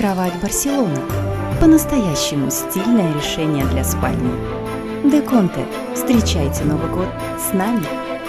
кровать Барселона. По-настоящему стильное решение для спальни. Деконте. Встречайте Новый год с нами.